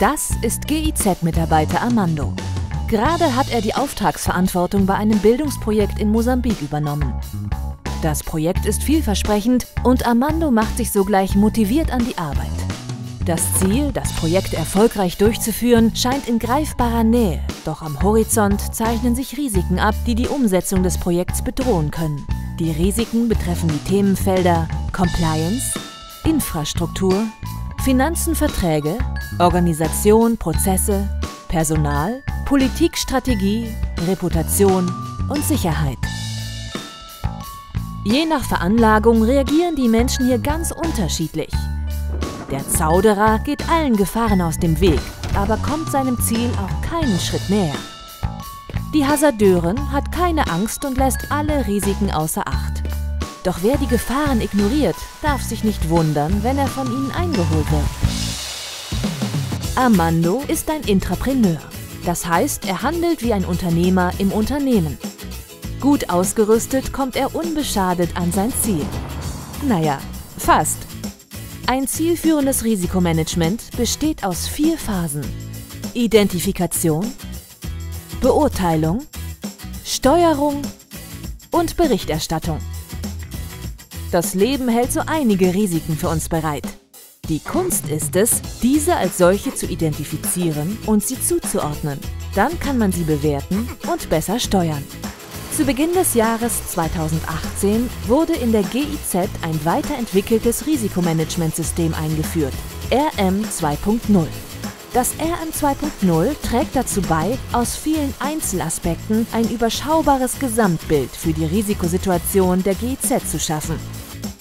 Das ist GIZ-Mitarbeiter Armando. Gerade hat er die Auftragsverantwortung bei einem Bildungsprojekt in Mosambik übernommen. Das Projekt ist vielversprechend und Armando macht sich sogleich motiviert an die Arbeit. Das Ziel, das Projekt erfolgreich durchzuführen, scheint in greifbarer Nähe. Doch am Horizont zeichnen sich Risiken ab, die die Umsetzung des Projekts bedrohen können. Die Risiken betreffen die Themenfelder Compliance, Infrastruktur, Finanzen, Verträge, Organisation, Prozesse, Personal, Politik, Strategie, Reputation und Sicherheit. Je nach Veranlagung reagieren die Menschen hier ganz unterschiedlich. Der Zauderer geht allen Gefahren aus dem Weg, aber kommt seinem Ziel auch keinen Schritt näher. Die Hasardeurin hat keine Angst und lässt alle Risiken außer Acht. Doch wer die Gefahren ignoriert, darf sich nicht wundern, wenn er von ihnen eingeholt wird. Armando ist ein Intrapreneur. Das heißt, er handelt wie ein Unternehmer im Unternehmen. Gut ausgerüstet kommt er unbeschadet an sein Ziel. Naja, fast. Ein zielführendes Risikomanagement besteht aus 4 Phasen: Identifikation, Beurteilung, Steuerung und Berichterstattung. Das Leben hält so einige Risiken für uns bereit. Die Kunst ist es, diese als solche zu identifizieren und sie zuzuordnen. Dann kann man sie bewerten und besser steuern. Zu Beginn des Jahres 2018 wurde in der GIZ ein weiterentwickeltes Risikomanagementsystem eingeführt, RM 2.0. Das RM 2.0 trägt dazu bei, aus vielen Einzelaspekten ein überschaubares Gesamtbild für die Risikosituation der GIZ zu schaffen.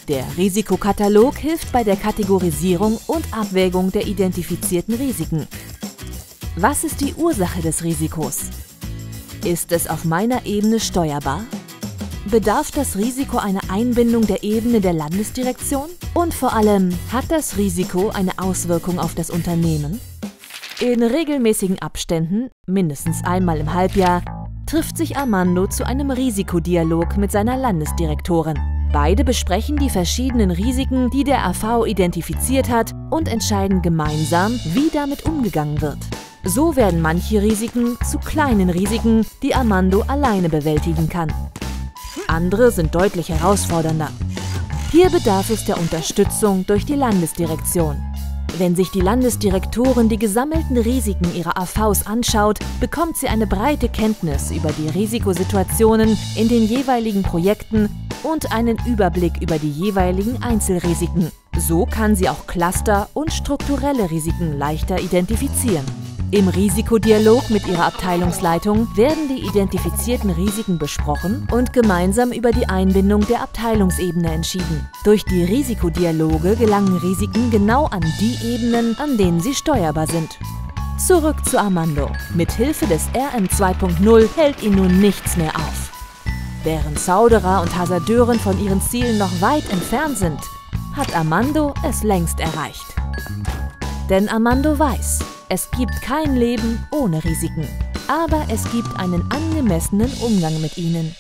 Der Risikokatalog hilft bei der Kategorisierung und Abwägung der identifizierten Risiken. Was ist die Ursache des Risikos? Ist es auf meiner Ebene steuerbar? Bedarf das Risiko einer Einbindung der Ebene der Landesdirektion? Und vor allem, hat das Risiko eine Auswirkung auf das Unternehmen? In regelmäßigen Abständen, mindestens einmal im Halbjahr, trifft sich Armando zu einem Risikodialog mit seiner Landesdirektorin. Beide besprechen die verschiedenen Risiken, die der AV identifiziert hat, und entscheiden gemeinsam, wie damit umgegangen wird. So werden manche Risiken zu kleinen Risiken, die Armando alleine bewältigen kann. Andere sind deutlich herausfordernder. Hier bedarf es der Unterstützung durch die Landesdirektion. Wenn sich die Landesdirektorin die gesammelten Risiken ihrer AVs anschaut, bekommt sie eine breite Kenntnis über die Risikosituationen in den jeweiligen Projekten und einen Überblick über die jeweiligen Einzelrisiken. So kann sie auch Cluster- und strukturelle Risiken leichter identifizieren. Im Risikodialog mit ihrer Abteilungsleitung werden die identifizierten Risiken besprochen und gemeinsam über die Einbindung der Abteilungsebene entschieden. Durch die Risikodialoge gelangen Risiken genau an die Ebenen, an denen sie steuerbar sind. Zurück zu Armando. Mithilfe des RM 2.0 hält ihn nun nichts mehr auf. Während Zauderer und Hasardeuren von ihren Zielen noch weit entfernt sind, hat Armando es längst erreicht. Denn Armando weiß: Es gibt kein Leben ohne Risiken, aber es gibt einen angemessenen Umgang mit ihnen.